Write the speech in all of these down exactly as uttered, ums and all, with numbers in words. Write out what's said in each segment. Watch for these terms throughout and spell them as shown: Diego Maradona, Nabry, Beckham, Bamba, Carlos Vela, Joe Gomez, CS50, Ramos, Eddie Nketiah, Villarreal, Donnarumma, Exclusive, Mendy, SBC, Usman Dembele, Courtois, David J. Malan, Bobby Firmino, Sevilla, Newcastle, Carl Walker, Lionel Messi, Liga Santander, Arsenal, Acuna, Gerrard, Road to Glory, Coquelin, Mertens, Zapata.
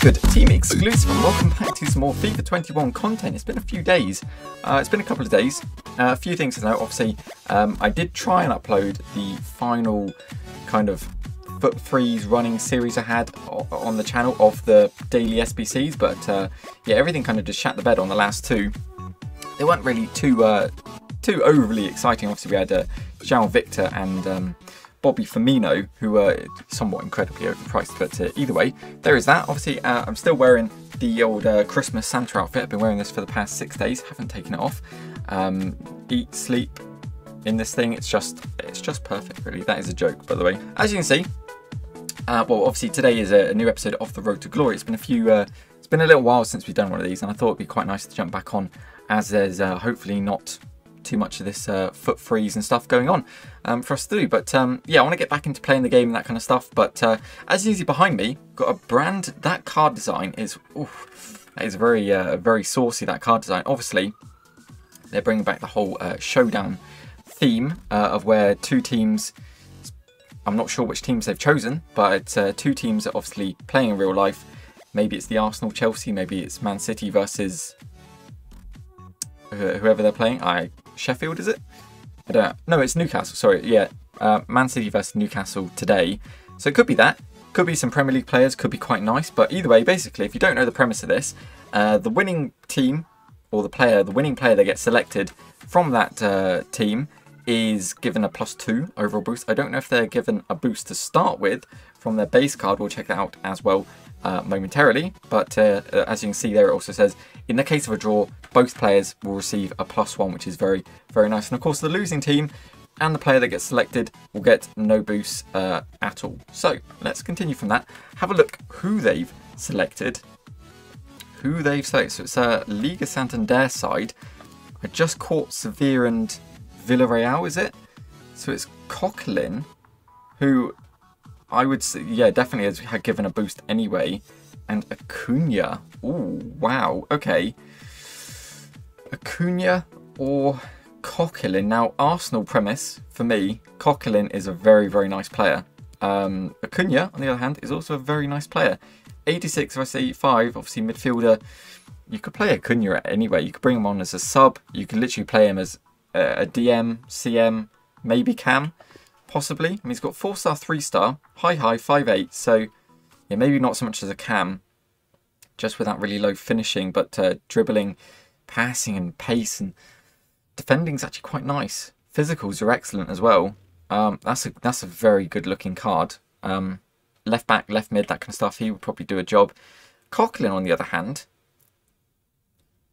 What's good, team exclusive, and welcome back to some more FIFA twenty-one content. It's been a few days, uh, it's been a couple of days, uh, a few things to note. Obviously, um, I did try and upload the final kind of foot freeze running series I had on the channel of the daily S B Cs, but uh, yeah, everything kind of just shat the bed on the last two. They weren't really too, uh, too overly exciting. Obviously, we had uh, Jean-Victor and Um, Bobby Firmino, who were somewhat incredibly overpriced, but uh, either way, there is that. Obviously, uh, I'm still wearing the old uh, Christmas Santa outfit. I've been wearing this for the past six days, haven't taken it off. Um, eat, sleep in this thing, it's just it's just perfect, really. That is a joke, by the way. As you can see, uh, well, obviously today is a, a new episode of the Road to Glory. It's been a few, uh, it's been a little while since we've done one of these, and I thought it'd be quite nice to jump back on, as there's uh, hopefully not too much of this uh, foot freeze and stuff going on um, for us to do. But um, yeah, I want to get back into playing the game and that kind of stuff. But uh, as you see behind me, got a brand. That card design is, oof, that is very, uh, very saucy, that card design. Obviously, they're bringing back the whole uh, showdown theme uh, of where two teams, I'm not sure which teams they've chosen, but uh, two teams are obviously playing in real life. Maybe it's the Arsenal, Chelsea, maybe it's Man City versus whoever they're playing. I Sheffield, is it? I don't know. No, it's Newcastle. Sorry, yeah. Uh, Man City versus Newcastle today. So it could be that. Could be some Premier League players. Could be quite nice. But either way, basically, if you don't know the premise of this, uh, the winning team or the player, the winning player that gets selected from that uh, team is given a plus two overall boost. I don't know if they're given a boost to start with from their base card. We'll check that out as well uh, momentarily. But uh, as you can see there, it also says, in the case of a draw, both players will receive a plus one, which is very, very nice. And of course, the losing team and the player that gets selected will get no boosts uh, at all. So let's continue from that. Have a look who they've selected. Who they've selected. So it's a uh, Liga Santander side. I just caught Sevilla and Villarreal, is it? So it's Coquelin, who I would say, yeah, definitely has had given a boost anyway. And Acuna. Ooh, wow. Okay. Acuna or Coquelin. Now, Arsenal premise, for me, Coquelin is a very, very nice player. Um, Acuna, on the other hand, is also a very nice player. eighty-six versus eighty-five, obviously midfielder. You could play Acuna anyway. You could bring him on as a sub. You could literally play him as a D M, C M, maybe Cam, possibly. I mean, he's got four star, three star, high, high, five eight. So, yeah, maybe not so much as a Cam, just with that really low finishing, but uh, dribbling, passing and pace and defending's actually quite nice. Physicals are excellent as well. Um, that's a that's a very good looking card. Um, left back, left mid, that kind of stuff. He would probably do a job. Coquelin, on the other hand,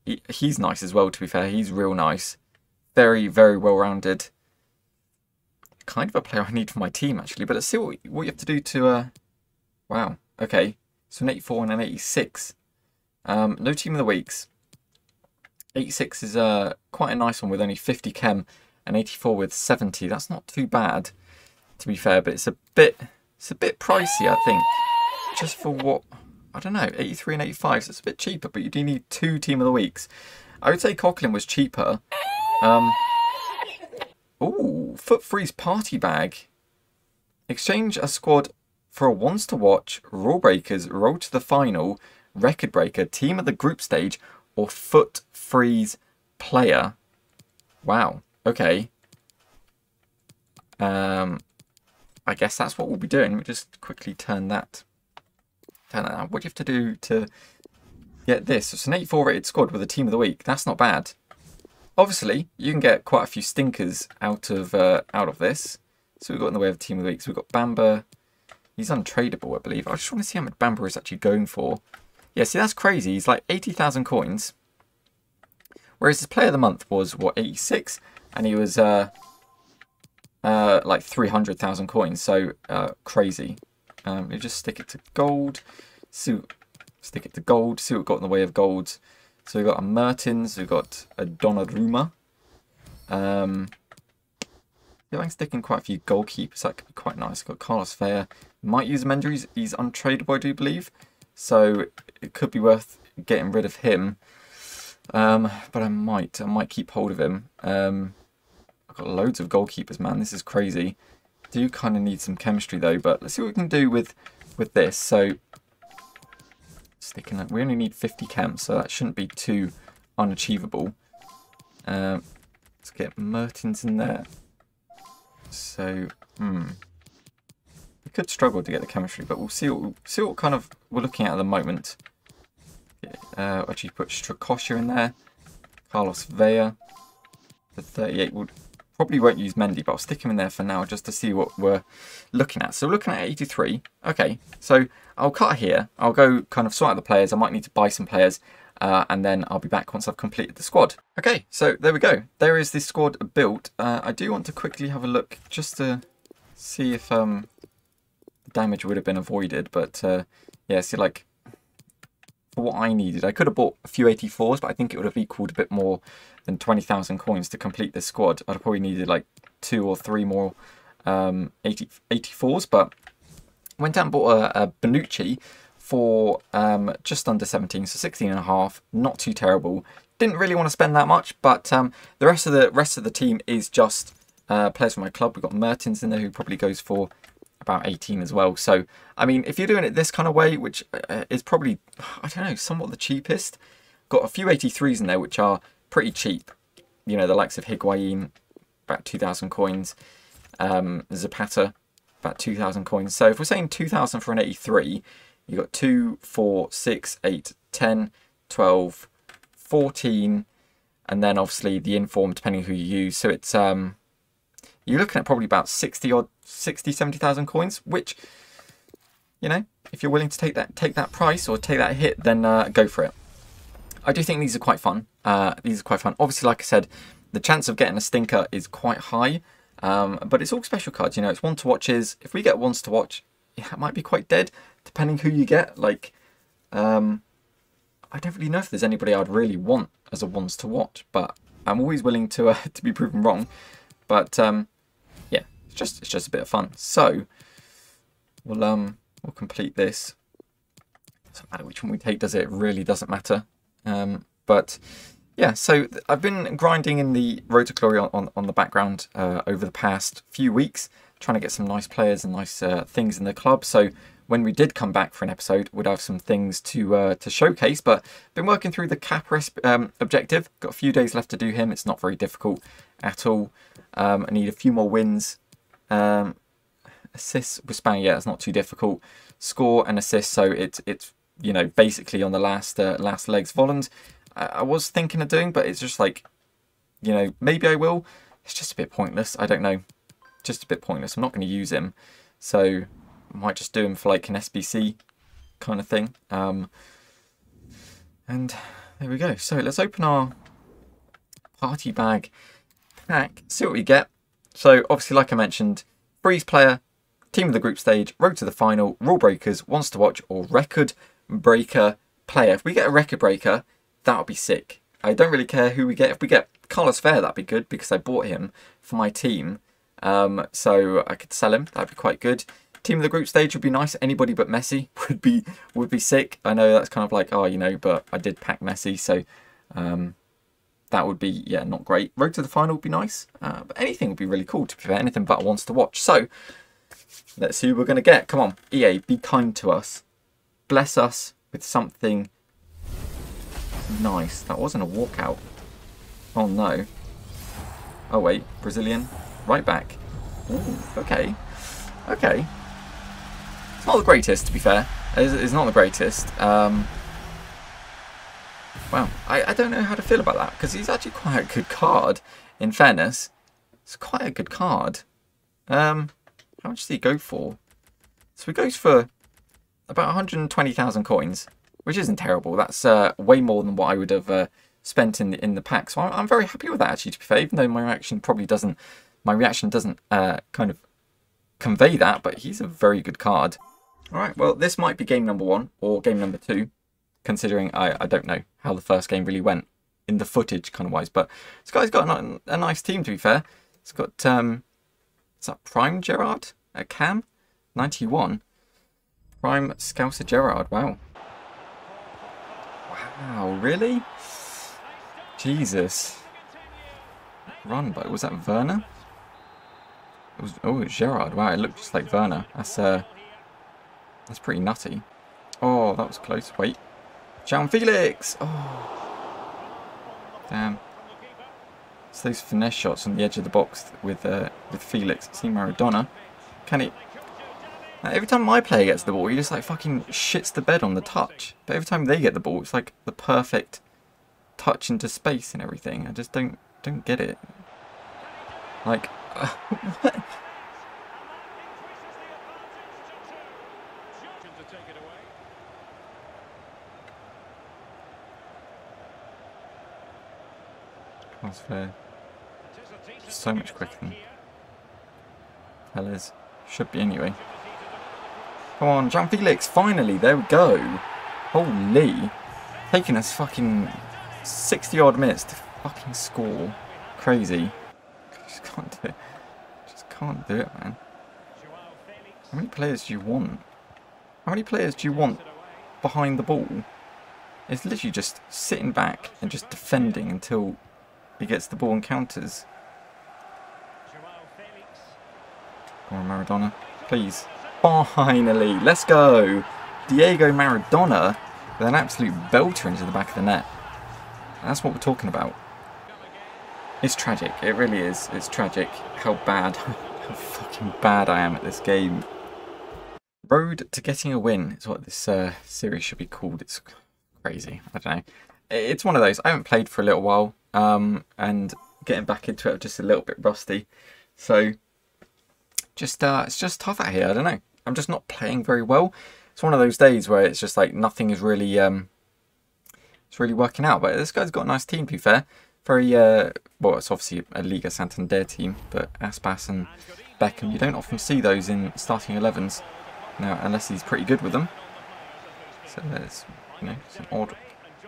he, he's nice as well. To be fair, he's real nice. Very very well rounded. Kind of a player I need for my team actually. But let's see what what you have to do to. Uh... Wow. Okay. So an eighty-four and an eighty-six. Um, no team of the weeks. eighty-six is uh, quite a nice one with only fifty chem and eighty-four with seventy. That's not too bad, to be fair, but it's a bit it's a bit pricey, I think, just for what, I don't know, eighty-three and eighty-five, so it's a bit cheaper, but you do need two Team of the Weeks. I would say Coquelin was cheaper. Um, ooh, Foot Freeze Party Bag. Exchange a squad for a once to watch, Rule Breakers, Road to the Final, Record Breaker, Team of the Group Stage, or Foot Freeze player. Wow, okay. Um, I guess that's what we'll be doing. We'll just quickly turn that turn that out. What do you have to do to get this? It's an eighty-four rated squad with a team of the week. That's not bad. Obviously, you can get quite a few stinkers out of uh, out of this. So we've got in the way of the team of the week. So we've got Bamba. He's untradeable, I believe. I just want to see how much Bamba is actually going for. Yeah, see, that's crazy. He's like eighty thousand coins. Whereas his player of the month was, what, eighty-six? And he was uh, uh, like three hundred thousand coins. So, uh, crazy. Um, you just stick it to gold. So, stick it to gold. See what we've got in the way of gold. So, we've got a Mertens. We've got a Donnarumma. Um, yeah, I can stick in quite a few goalkeepers. That could be quite nice. Got Carlos Vela. Might use Mendy. He's, he's untradeable, I do believe. So it could be worth getting rid of him, um, but I might, I might keep hold of him. Um, I've got loads of goalkeepers, man. This is crazy. Do kind of need some chemistry though, but let's see what we can do with with this. So, Sticking up. We only need fifty camps, so that shouldn't be too unachievable. Um, let's get Mertens in there. So, hmm. We could struggle to get the chemistry, but we'll see what, we'll see what kind of we're looking at at the moment. Uh, actually put Strakosha in there. Carlos Vela. The thirty-eight would... Probably won't use Mendy, but I'll stick him in there for now just to see what we're looking at. So we're looking at eighty-three. Okay, so I'll cut here. I'll go kind of sort out the players. I might need to buy some players, uh, and then I'll be back once I've completed the squad. Okay, so there we go. There is this squad built. Uh, I do want to quickly have a look just to see if um, damage would have been avoided. But uh, yeah, see, like, for what I needed, I could have bought a few eighty-fours, but I think it would have equaled a bit more than twenty thousand coins to complete this squad. I'd have probably needed like two or three more um, eighty-fours, but went out and bought a, a Bonucci for um, just under seventeen, so sixteen and a half, not too terrible. Didn't really want to spend that much, but um, the rest of the rest of the team is just uh, players from my club. We've got Mertens in there who probably goes for about eighteen as well. So, I mean, if you're doing it this kind of way, which uh, is probably, I don't know, somewhat the cheapest, got a few eighty-threes in there, which are pretty cheap. You know, the likes of Higuain, about two thousand coins. Um, Zapata, about two thousand coins. So if we're saying two thousand for an eighty-three, you've got two, four, six, eight, ten, twelve, fourteen, and then obviously the inform, depending who you use. So it's, um, you're looking at probably about sixty, seventy thousand coins, which, you know, if you're willing to take that take that price or take that hit, then uh, go for it. I do think these are quite fun. Uh, these are quite fun. Obviously, like I said, the chance of getting a stinker is quite high, um, but it's all special cards. You know, it's one to watches. If we get ones to watch, yeah, it might be quite dead, depending who you get. Like, um, I don't really know if there's anybody I'd really want as a ones to watch, but I'm always willing to uh, to be proven wrong. But um, yeah, it's just it's just a bit of fun. So we'll um we'll complete this. Doesn't matter which one we take, does it? It really doesn't matter. Um, but yeah, so I've been grinding in the Road to Glory on, on, on the background uh, over the past few weeks, trying to get some nice players and nice uh, things in the club. So when we did come back for an episode, we'd have some things to uh, to showcase. But been working through the cap um, objective. Got a few days left to do him. It's not very difficult at all. Um, I need a few more wins. Um, assists with Spain, yeah, it's not too difficult. Score and assist, so it's it's you know basically on the last uh, last legs. Volland, I, I was thinking of doing, but it's just like, you know, maybe I will. It's just a bit pointless. I don't know, just a bit pointless. I'm not going to use him, so I might just do him for like an S B C kind of thing. Um, and there we go. So let's open our party bag. Pack, see what we get. So obviously, like I mentioned, freeze player, team of the group stage, road to the final, rule breakers, wants to watch, or record breaker player. If we get a record breaker, that'll be sick. I don't really care who we get. If we get Carlos Vela, that'd be good because I bought him for my team, um, so I could sell him. That'd be quite good. Team of the group stage would be nice. Anybody but Messi would be would be sick. I know that's kind of like, oh, you know, but I did pack Messi, so. Um, That would be, yeah, not great. Road to the final would be nice. Uh, but anything would be really cool, to be fair. Anything but wants to watch. So, let's see who we're going to get. Come on, E A, be kind to us. Bless us with something nice. That wasn't a walkout. Oh, no. Oh, wait. Brazilian. Right back. Ooh, okay. Okay. It's not the greatest, to be fair. It's not the greatest. Um... Wow, I, I don't know how to feel about that, because he's actually quite a good card, in fairness. It's quite a good card. Um, how much does he go for? So he goes for about one hundred twenty thousand coins, which isn't terrible. That's uh, way more than what I would have uh, spent in the, in the pack. So I'm, I'm very happy with that, actually, to be fair, even though my reaction probably doesn't, my reaction doesn't uh, kind of convey that, but he's a very good card. All right, well, this might be game number one or game number two. Considering I, I don't know how the first game really went in the footage kind of wise. But this guy's got a, a nice team, to be fair. It's got, um, is that Prime Gerrard? A Cam? ninety-one. Prime Scouser Gerrard, wow. Wow, really? Jesus. Run, but was that Werner? It was, oh, it was Gerrard, wow, it looked just like Werner. That's, uh, that's pretty nutty. Oh, that was close, wait. João Félix! Oh. Damn. It's those finesse shots on the edge of the box with uh, with Felix. See Maradona. Can he... Now, every time my player gets the ball, he just like fucking shits the bed on the touch. But every time they get the ball, it's like the perfect touch into space and everything. I just don't don't get it. Like, uh, what? So much quicker than Fellas. Should be anyway. Come on, João Felix, finally, there we go. Holy. Taking us fucking sixty odd minutes to fucking score. Crazy. Just can't do it. Just can't do it, man. How many players do you want? How many players do you want behind the ball? It's literally just sitting back and just defending until he gets the ball and counters. Or Maradona, please. Finally, let's go. Diego Maradona with an absolute belter into the back of the net. That's what we're talking about. It's tragic. It really is. It's tragic how bad, how fucking bad I am at this game. Road to getting a win is what this uh, series should be called. It's crazy. I don't know. It's one of those. I haven't played for a little while. Um, and getting back into it, I'm just a little bit rusty. So, just uh, it's just tough out here. I don't know. I'm just not playing very well. It's one of those days where it's just like nothing is really, um, it's really working out. But this guy's got a nice team, to be fair. Very, uh, well, it's obviously a Liga Santander team, but Aspas and Beckham, you don't often see those in starting elevens now, unless he's pretty good with them. So there's, you know, it's an odd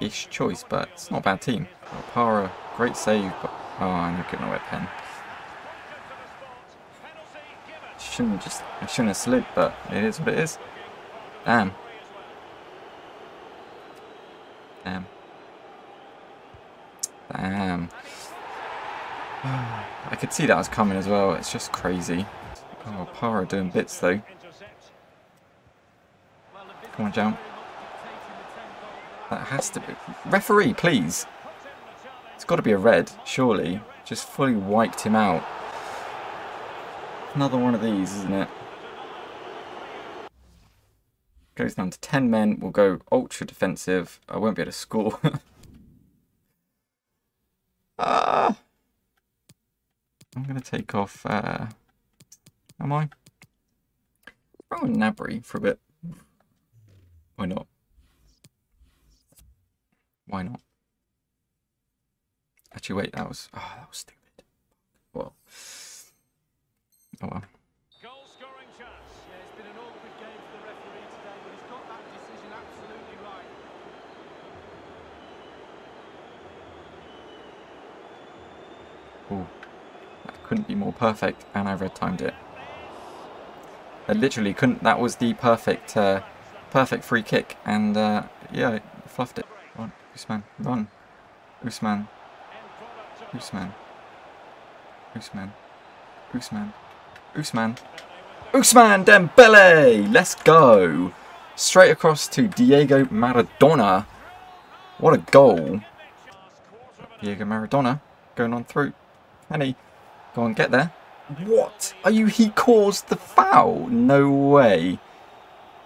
ish choice, but it's not a bad team. Oh, Para, great save, but oh, I'm not giving away a pen. Shouldn't just, I shouldn't have slid, but it is what it is. Damn. Damn. Damn. I could see that was coming as well. It's just crazy. Oh, Para doing bits though. Come on, jump. That has to be... Referee, please. It's got to be a red, surely. Just fully wiped him out. Another one of these, isn't it? Goes down to ten men. We'll go ultra defensive. I won't be able to score. uh, I'm going to take off... Uh, am I? Throw in Nabry for a bit. Why not? Why not? Actually, wait, that was... Oh, that was stupid. Well. Oh, well. Goal scoring chance. Yeah, it's been an awkward game for the referee today, but he's got that decision absolutely right. Oh, that couldn't be more perfect, and I red-timed it. I literally couldn't... That was the perfect, uh, perfect free kick, and, uh, yeah, I fluffed it. Run, Usman, run. Usman. Usman. Usman. Usman. Usman. Usman Dembele! Let's go! Straight across to Diego Maradona. What a goal. Diego Maradona going on through. Can he go on, get there? What? Are you... He caused the foul? No way.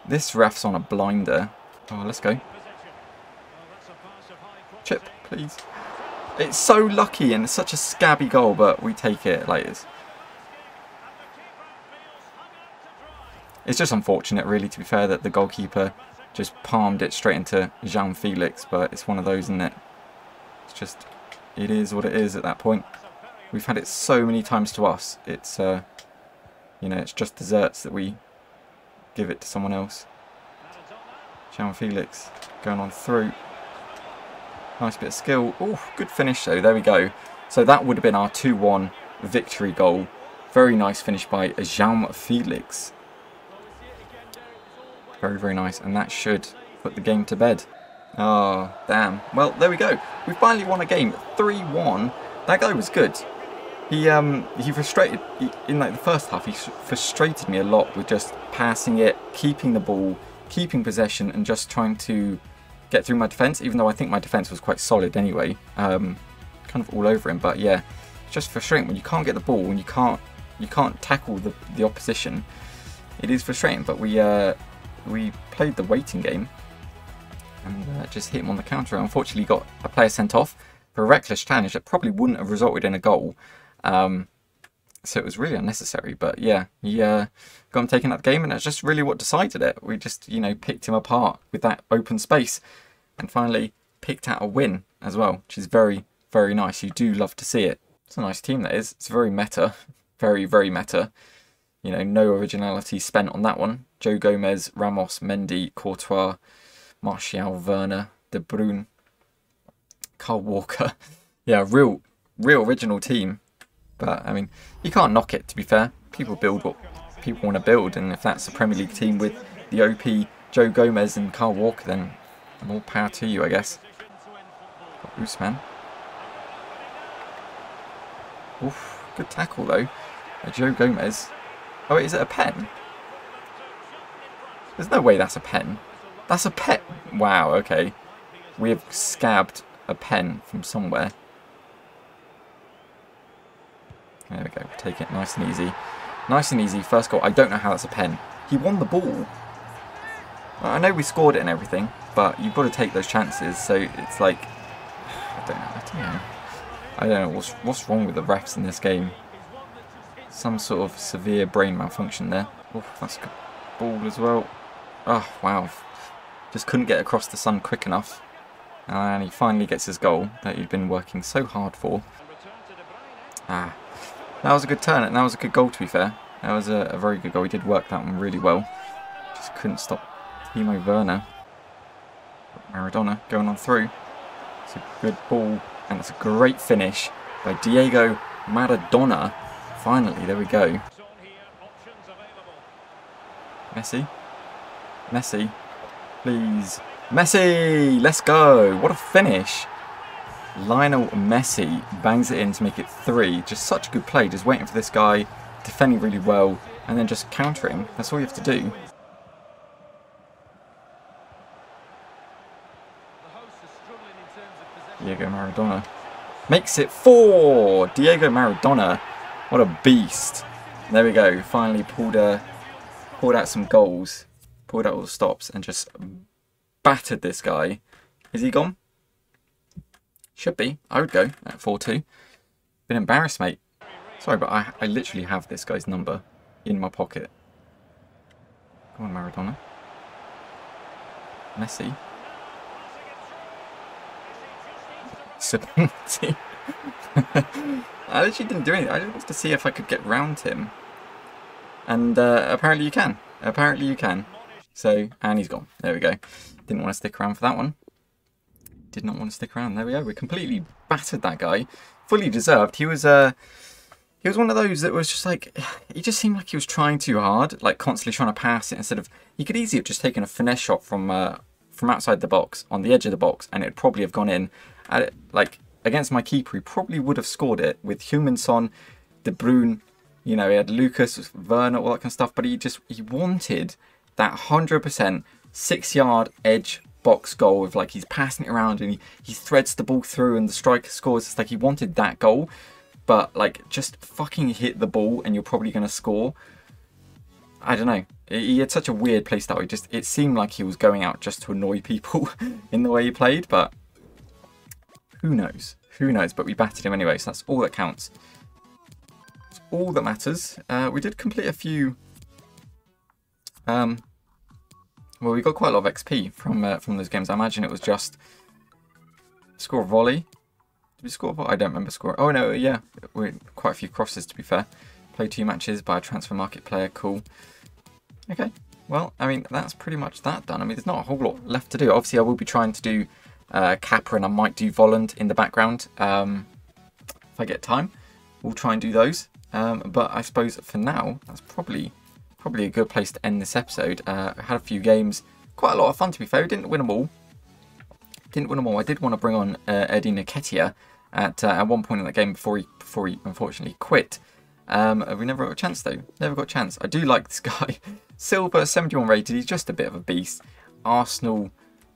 This ref's on a blinder. Oh, let's go. Chip, please. It's so lucky and it's such a scabby goal, but we take it. Like it's, it's just unfortunate, really, to be fair, that the goalkeeper just palmed it straight into João Felix. But it's one of those, isn't it? It's just, it is what it is at that point. We've had it so many times to us. It's, uh, you know, it's just desserts that we give it to someone else. João Felix going on through. Nice bit of skill. Oh, good finish though. There we go. So that would have been our two one victory goal. Very nice finish by João Felix. Very, very nice. And that should put the game to bed. Oh, damn. Well, there we go. We finally won a game. three one. That guy was good. He um he frustrated he, in like the first half. He frustrated me a lot with just passing it, keeping the ball, keeping possession, and just trying to get through my defence, even though I think my defence was quite solid anyway. Um, kind of all over him, but yeah, it's just frustrating when you can't get the ball, when you can't you can't tackle the, the opposition. It is frustrating, but we uh, we played the waiting game and uh, just hit him on the counter. Unfortunately, got a player sent off for a reckless challenge that probably wouldn't have resulted in a goal. Um, so it was really unnecessary, but yeah, he uh, got him taken out of the game, and that's just really what decided it. We just, you know, picked him apart with that open space, and finally picked out a win as well, which is very, very nice. You do love to see it. It's a nice team, that is. It's very meta, very, very meta. You know, no originality spent on that one. Joe Gomez, Ramos, Mendy, Courtois, Martial, Werner, De Bruyne, Carl Walker. Yeah, real, real original team. But, I mean, you can't knock it, to be fair. People build what people want to build, and if that's a Premier League team with the O P Joe Gomez and Carl Walker, then more power to you, I guess. Got Ousmane. Oof, good tackle, though. A Joe Gomez. Oh, wait, is it a pen? There's no way that's a pen. That's a pen. Wow, okay. We have scabbed a pen from somewhere. There we go, we'll take it nice and easy. Nice and easy, first goal. I don't know how that's a pen. He won the ball. I know we scored it and everything, but you've got to take those chances. So it's like, I don't know, I don't know. I don't know what's, what's wrong with the refs in this game. Some sort of severe brain malfunction there. Oh, that's a good ball as well. Oh, wow. Just couldn't get across the sun quick enough. And he finally gets his goal that he'd been working so hard for. Ah. That was a good turn, and that was a good goal, to be fair. That was a, a very good goal. He did work that one really well. Just couldn't stop Timo Werner. Maradona going on through. It's a good ball, and it's a great finish by Diego Maradona. Finally, there we go. Messi. Messi. Please. Messi! Let's go! What a finish! Lionel Messi bangs it in to make it three. Just such a good play, just waiting for this guy, defending really well, and then just countering. That's all you have to do. Diego Maradona makes it four. Diego Maradona, what a beast! There we go. Finally pulled a, pulled out some goals, pulled out all the stops, and just battered this guy. Is he gone? Should be. I would go at four two. Been embarrassed, mate. Sorry, but I, I literally have this guy's number in my pocket. Come on, Maradona. Messi. It's a penalty. I literally didn't do anything. I just wanted to see if I could get round him. And uh, apparently you can. Apparently you can. So, and he's gone. There we go. Didn't want to stick around for that one. Did not want to stick around. There we go. We completely battered that guy. Fully deserved. He was uh, he was one of those that was just like, he just seemed like he was trying too hard, like constantly trying to pass it instead of, he could easily have just taken a finesse shot from uh, from outside the box, on the edge of the box, and it'd probably have gone in. At it, like, against my keeper, he probably would have scored it with Humason, De Bruyne, you know, he had Lucas, Werner, all that kind of stuff, but he just, he wanted that one hundred percent six-yard edge box goal with, like, he's passing it around and he, he threads the ball through and the striker scores. It's like he wanted that goal, but like just fucking hit the ball and you're probably going to score. I don't know. He had such a weird play style. He just, it seemed like he was going out just to annoy people in the way he played, but who knows? Who knows? But we battered him anyway, so that's all that counts. It's all that matters. Uh, we did complete a few... Um, Well, we got quite a lot of X P from uh, from those games. I imagine it was just score a volley. Did we score a volley? I don't remember scoring. Oh, no, yeah. We had quite a few crosses, to be fair. Play two matches by a transfer market player. Cool. Okay. Well, I mean, that's pretty much that done. I mean, there's not a whole lot left to do. Obviously, I will be trying to do uh, Kappa and I might do Volland in the background. Um, if I get time, we'll try and do those. Um, but I suppose for now, that's probably... Probably a good place to end this episode. Uh, I had a few games, quite a lot of fun to be fair. We didn't win them all. Didn't win them all. I did want to bring on uh, Eddie Nketiah at uh, at one point in that game before he before he unfortunately quit. Um, we never got a chance though. Never got a chance. I do like this guy, Silver, seventy-one rated. He's just a bit of a beast. Arsenal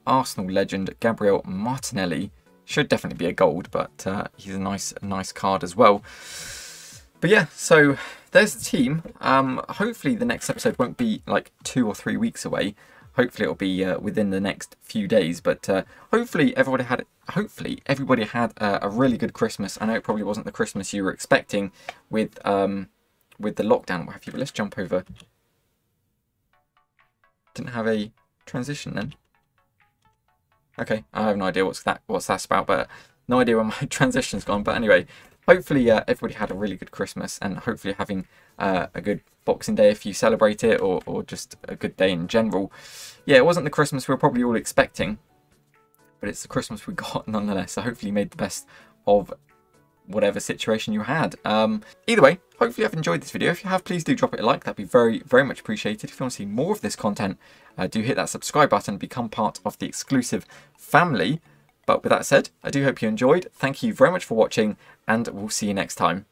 Arsenal legend Gabriel Martinelli. Should definitely be a gold, but uh, he's a nice, nice card as well. But yeah, so there's the team. Um, hopefully the next episode won't be like two or three weeks away. Hopefully it'll be uh, within the next few days. But uh, hopefully everybody had hopefully everybody had uh, a really good Christmas. I know it probably wasn't the Christmas you were expecting with um, with the lockdown. What have you? But let's jump over. Didn't have a transition then. Okay, I have no idea what's that what's that about, but no idea where my transition's gone. But anyway, hopefully uh, everybody had a really good Christmas, and hopefully having uh, a good Boxing Day if you celebrate it, or, or just a good day in general. Yeah, it wasn't the Christmas we were probably all expecting, but it's the Christmas we got nonetheless. So hopefully you made the best of whatever situation you had. Um, either way, hopefully I've enjoyed this video. If you have, please do drop it a like. That'd be very, very much appreciated. If you want to see more of this content, uh, do hit that subscribe button, become part of the exclusive family. But with that said, I do hope you enjoyed. Thank you very much for watching, and we'll see you next time.